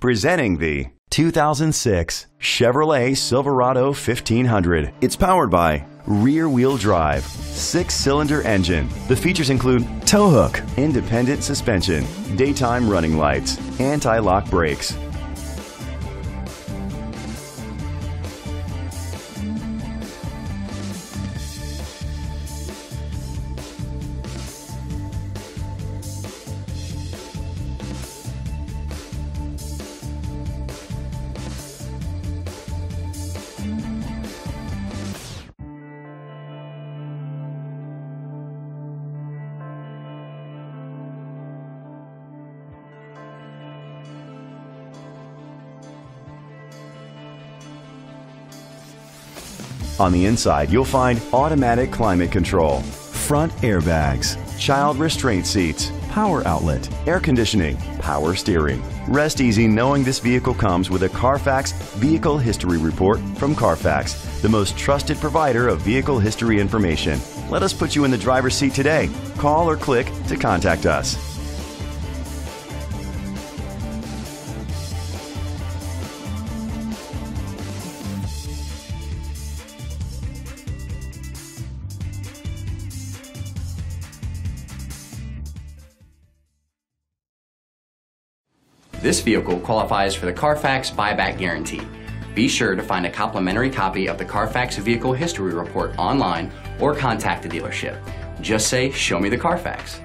Presenting the 2006 Chevrolet Silverado 1500. It's powered by rear-wheel drive, 6-cylinder engine. The features include tow hook, independent suspension, daytime running lights, anti-lock brakes. On the inside, you'll find automatic climate control, front airbags, child restraint seats, power outlet, air conditioning, power steering. Rest easy knowing this vehicle comes with a Carfax Vehicle History Report from Carfax, the most trusted provider of vehicle history information. Let us put you in the driver's seat today. Call or click to contact us. This vehicle qualifies for the Carfax buyback guarantee. Be sure to find a complimentary copy of the Carfax Vehicle History Report online or contact the dealership. Just say, "Show me the Carfax."